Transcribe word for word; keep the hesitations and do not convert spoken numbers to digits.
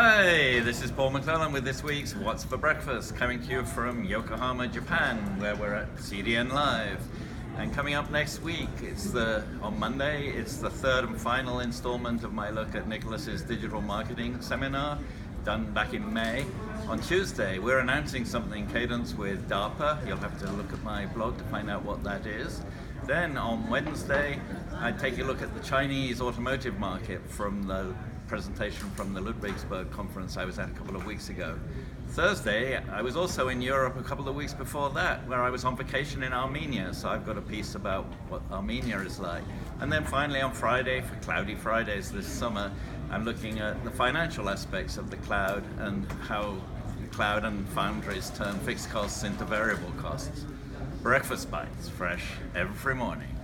Hi, this is Paul McLellan with this week's What's for Breakfast, coming to you from Yokohama, Japan, where we're at C D N Live. And coming up next week, it's the on Monday, it's the third and final installment of my look at Nikolaos's digital marketing seminar, done back in May. On Tuesday, we're announcing something, Cadence, with DARPA. You'll have to look at my blog to find out what that is. Then on Wednesday, I take a look at the Chinese automotive market from the presentation from the Ludwigsburg conference I was at a couple of weeks ago. Thursday, I was also in Europe a couple of weeks before that, where I was on vacation in Armenia, so I've got a piece about what Armenia is like. And then finally on Friday, for Cloudy Fridays this summer, I'm looking at the financial aspects of the cloud and how the cloud and foundries turn fixed costs into variable costs. Breakfast bites, fresh every morning.